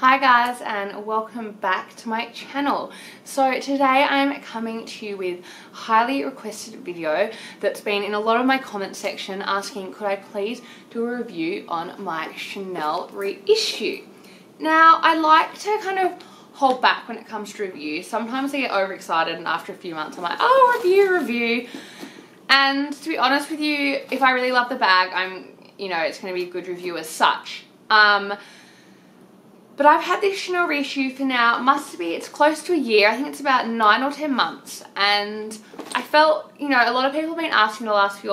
Hi guys and welcome back to my channel. So today I'm coming to you with a highly requested video that's been in a lot of my comment section asking could I please do a review on my Chanel reissue. Now I like to kind of hold back when it comes to reviews. Sometimes I get overexcited and after a few months I'm like, oh, review. And to be honest with you, if I really love the bag, it's going to be a good review as such. But I've had this Chanel reissue for now, it's close to a year, I think it's about 9 or 10 months, and I felt, a lot of people have been asking the last few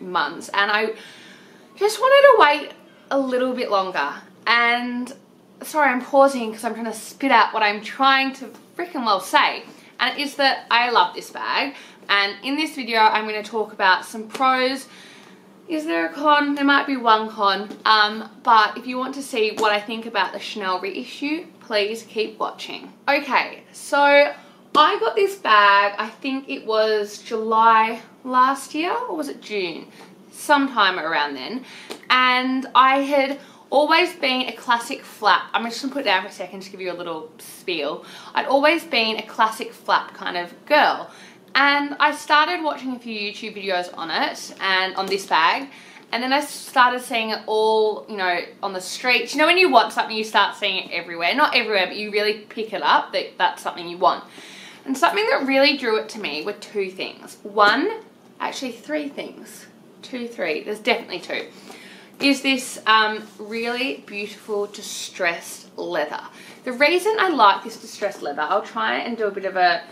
months, and I just wanted to wait a little bit longer. And sorry, I'm pausing because I'm trying to spit out what I'm trying to freaking well say, and it is that I love this bag, and in this video I'm going to talk about some pros. Is there a con? There might be one con, but if you want to see what I think about the Chanel reissue, please keep watching. Okay, so I got this bag, I think it was July last year, or was it June? Sometime around then. And I had always been a classic flap. I'm just gonna put it down for a second to give you a little spiel. I'd always been a classic flap kind of girl. And I started watching a few YouTube videos on it and on this bag, and then I started seeing it all, on the streets. You know when you want something, you start seeing it everywhere. Not everywhere, but you really pick it up that that's something you want. And something that really drew it to me were two things. There's definitely two. Is this really beautiful distressed leather. The reason I like this distressed leather, I'll try and do a bit of a,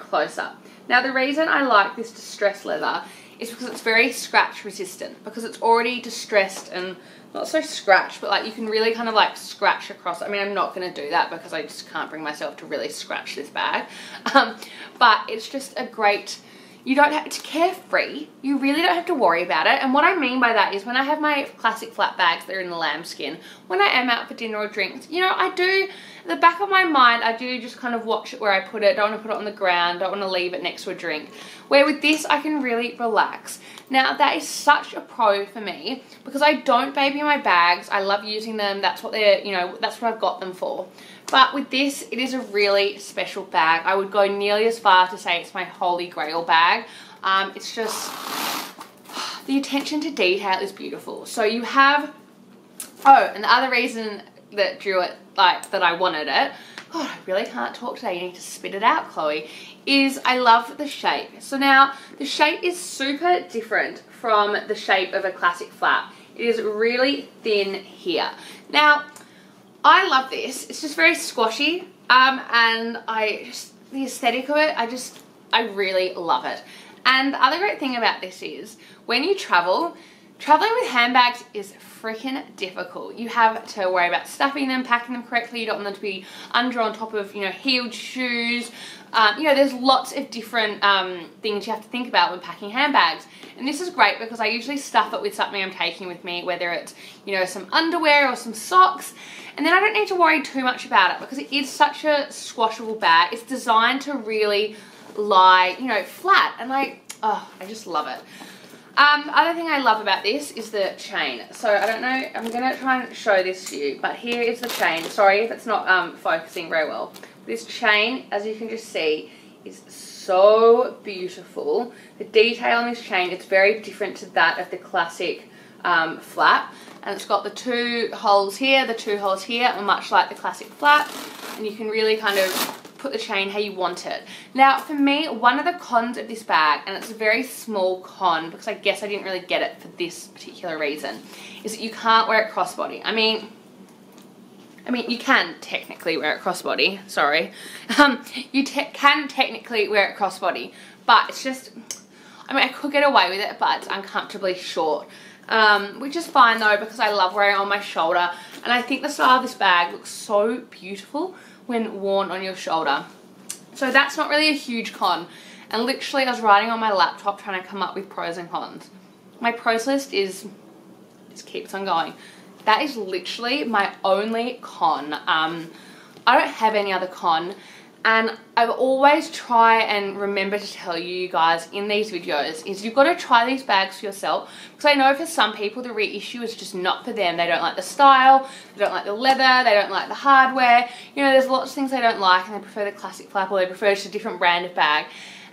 close up. Now the reason I like this distressed leather is because it's very scratch resistant, because it's already distressed and not so scratched, but like you can really kind of like scratch across. I mean, I'm not going to do that because I just can't bring myself to really scratch this bag. But it's just a great, it's carefree. You really don't have to worry about it. And what I mean by that is when I have my classic flat bags that are in the lambskin, when I am out for dinner or drinks, I do, in the back of my mind, I do just kind of watch it where I put it. Don't want to put it on the ground. Don't want to leave it next to a drink. Where with this, I can really relax. Now, that is such a pro for me because I don't baby my bags. I love using them. That's what they're, that's what I've got them for. But with this, it is a really special bag. I would go nearly as far to say it's my holy grail bag. It's just, the attention to detail is beautiful. So you have, and the other reason that drew it, that I wanted it, God, I really can't talk today, you need to spit it out, Chloe, is I love the shape. So now, the shape is super different from the shape of a classic flap. It is really thin here. Now, I love this. It's just very squashy, and the aesthetic of it, I really love it. And the other great thing about this is when you travel, traveling with handbags is freaking difficult. You have to worry about stuffing them, packing them correctly. You don't want them to be under on top of, heeled shoes. There's lots of different things you have to think about when packing handbags. And this is great because I usually stuff it with something I'm taking with me, whether it's, some underwear or some socks. And then I don't need to worry too much about it because it is such a squashable bag. It's designed to really lie, flat. And I just love it. Other thing I love about this is the chain. So I don't know, I'm going to try and show this to you, but here is the chain. Sorry if it's not focusing very well. This chain, as you can just see, is so beautiful. The detail on this chain, it's very different to that of the classic flap. And it's got the two holes here, much like the classic flap. And you can really kind of put the chain how you want it. Now for me, one of the cons of this bag, and it's a very small con because I guess I didn't really get it for this particular reason, is that you can't wear it crossbody. I mean you can technically wear it crossbody, sorry. You can technically wear it crossbody, but it's just, I could get away with it, but it's uncomfortably short. Which is fine though because I love wearing it on my shoulder, and I think the style of this bag looks so beautiful when worn on your shoulder. So that's not really a huge con, and literally I was writing on my laptop trying to come up with pros and cons. My pros list just keeps on going. That is literally my only con. I don't have any other con, And I always try and remember to tell you guys in these videos is you've got to try these bags for yourself, because I know for some people the reissue is just not for them. They don't like the style, they don't like the leather, they don't like the hardware. You know, there's lots of things they don't like, and they prefer the classic flap, or they prefer just a different brand of bag.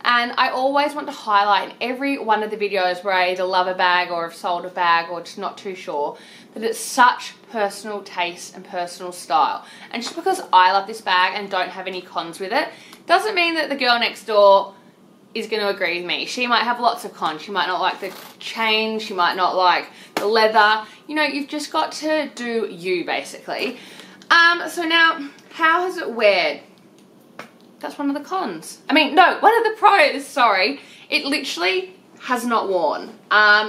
And I always want to highlight in every one of the videos where I either love a bag or have sold a bag or just not too sure, that it's such personal taste and personal style. And just because I love this bag and don't have any cons with it, doesn't mean that the girl next door is going to agree with me. She might have lots of cons. She might not like the chain. She might not like the leather. You know, you've just got to do you, basically. So now, how has it weared? That's one of the cons. I mean, no, one of the pros, sorry. It literally has not worn.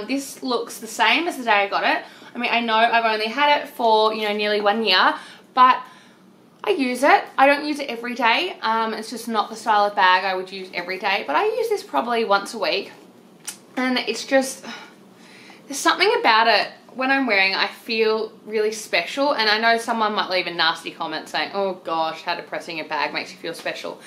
This looks the same as the day I got it. I mean, I know I've only had it for, you know, nearly 1 year, but I use it. I don't use it every day. It's just not the style of bag I would use every day, but I use this probably once a week. And it's just, there's something about it. When I'm wearing it, I feel really special, and I know someone might leave a nasty comment saying, oh gosh, how depressing, a bag makes you feel special.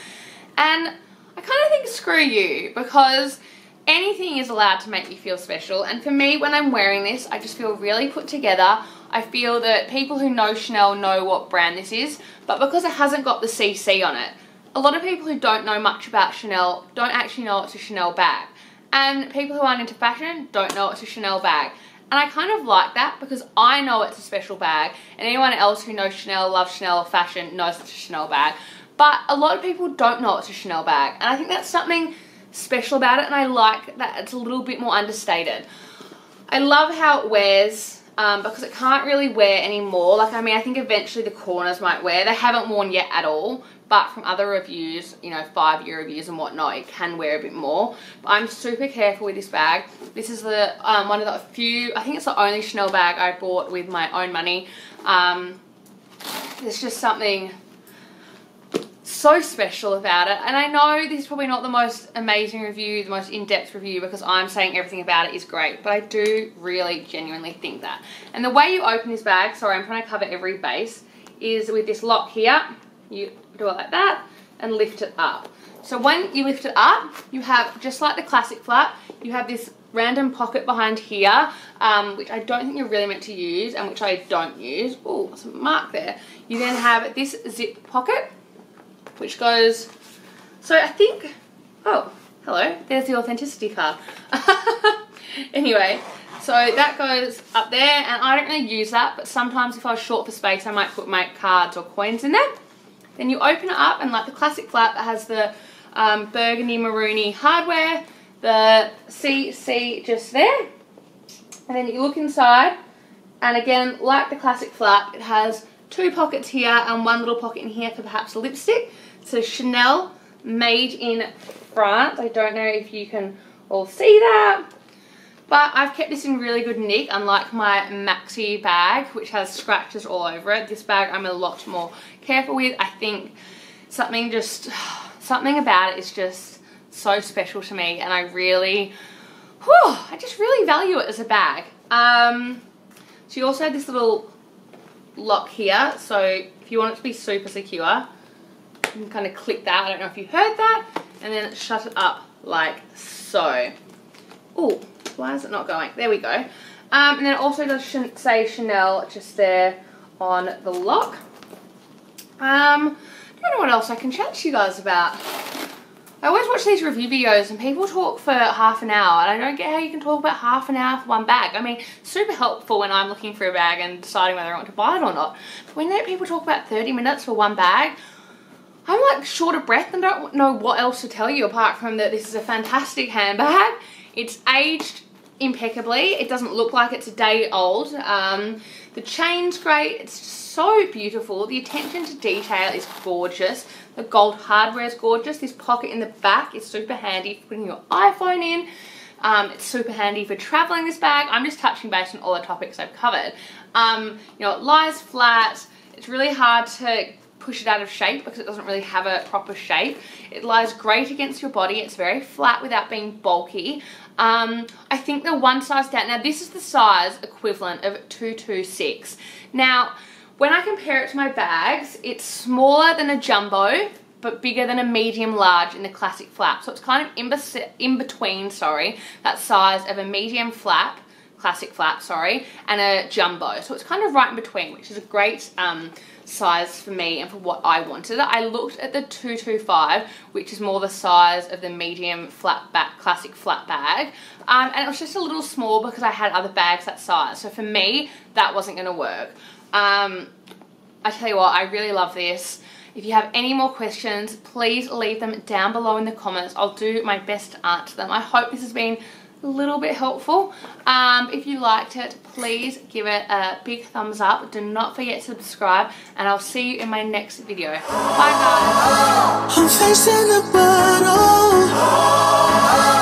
And I kind of think screw you, because anything is allowed to make you feel special. And for me, when I'm wearing this, I just feel really put together. I feel that people who know Chanel know what brand this is, but because it hasn't got the CC on it, a lot of people who don't know much about Chanel don't actually know it's a Chanel bag. And people who aren't into fashion don't know it's a Chanel bag. And I kind of like that, because I know it's a special bag, and anyone else who knows Chanel, loves Chanel or fashion, knows it's a Chanel bag. But a lot of people don't know it's a Chanel bag, and I think that's something special about it, and I like that it's a little bit more understated. I love how it wears, because it can't really wear anymore. Like, I mean, I think eventually the corners might wear. They haven't worn yet at all, but from other reviews, you know, 5-year reviews and whatnot, it can wear a bit more. But I'm super careful with this bag. This is the one of the few, I think it's the only Chanel bag I bought with my own money. There's just something so special about it. And I know this is probably not the most amazing review, the most in-depth review, because I'm saying everything about it is great, but I do really genuinely think that. And the way you open this bag, sorry, I'm trying to cover every base, is with this lock here. You do it like that and lift it up. So when you lift it up, you have, just like the classic flap, you have this random pocket behind here, which I don't think you're really meant to use, and which I don't use. Oh, that's a mark there. You then have this zip pocket, which goes, so I think, oh, hello, there's the authenticity card. Anyway, so that goes up there, and I don't really use that, but sometimes if I was short for space, I might put my cards or coins in there. Then you open it up, and like the classic flap, it has the burgundy maroony hardware, the CC just there. And then you look inside, and again, like the classic flap, it has two pockets here and one little pocket in here for perhaps a lipstick. So Chanel, made in France. I don't know if you can all see that, but I've kept this in really good nick, unlike my maxi bag, which has scratches all over it. This bag I'm a lot more careful with. I think something about it is just so special to me, and I really, I just really value it as a bag. So you also have this little lock here, so if you want it to be super secure, you can kind of click that. I don't know if you heard that, and then shut it up like so. Oh, why is it not going? There we go. And then it also does say Chanel just there on the lock. I don't know what else I can chat to you guys about. I always watch these review videos, and people talk for half an hour, and I don't get how you can talk about half an hour for one bag. I mean, super helpful when I'm looking for a bag and deciding whether I want to buy it or not. But when that people talk about 30 minutes for one bag, I'm like short of breath and don't know what else to tell you apart from that this is a fantastic handbag. It's aged impeccably. It doesn't look like it's a day old. The chain's great. It's so beautiful. The attention to detail is gorgeous. The gold hardware is gorgeous. This pocket in the back is super handy for putting your iPhone in. It's super handy for traveling, this bag. I'm just touching base on all the topics I've covered. You know, it lies flat. It's really hard to push it out of shape because it doesn't really have a proper shape. It lies great against your body. It's very flat without being bulky. I think the one size down, now this is the size equivalent of 226. Now, when I compare it to my bags, it's smaller than a jumbo, but bigger than a medium large in the classic flap. So it's kind of in between, that size of a medium flap, classic flap, and a jumbo. So it's kind of right in between, which is a great size for me and for what I wanted. I looked at the 225, which is more the size of the medium flat back, classic flat bag, and it was just a little small because I had other bags that size. So for me, that wasn't going to work. I tell you what, I really love this. If you have any more questions, please leave them down below in the comments. I'll do my best to answer them. I hope this has been a little bit helpful. If you liked it, please give it a big thumbs up. Do not forget to subscribe, and I'll see you in my next video. Bye guys. I'm facing the battle.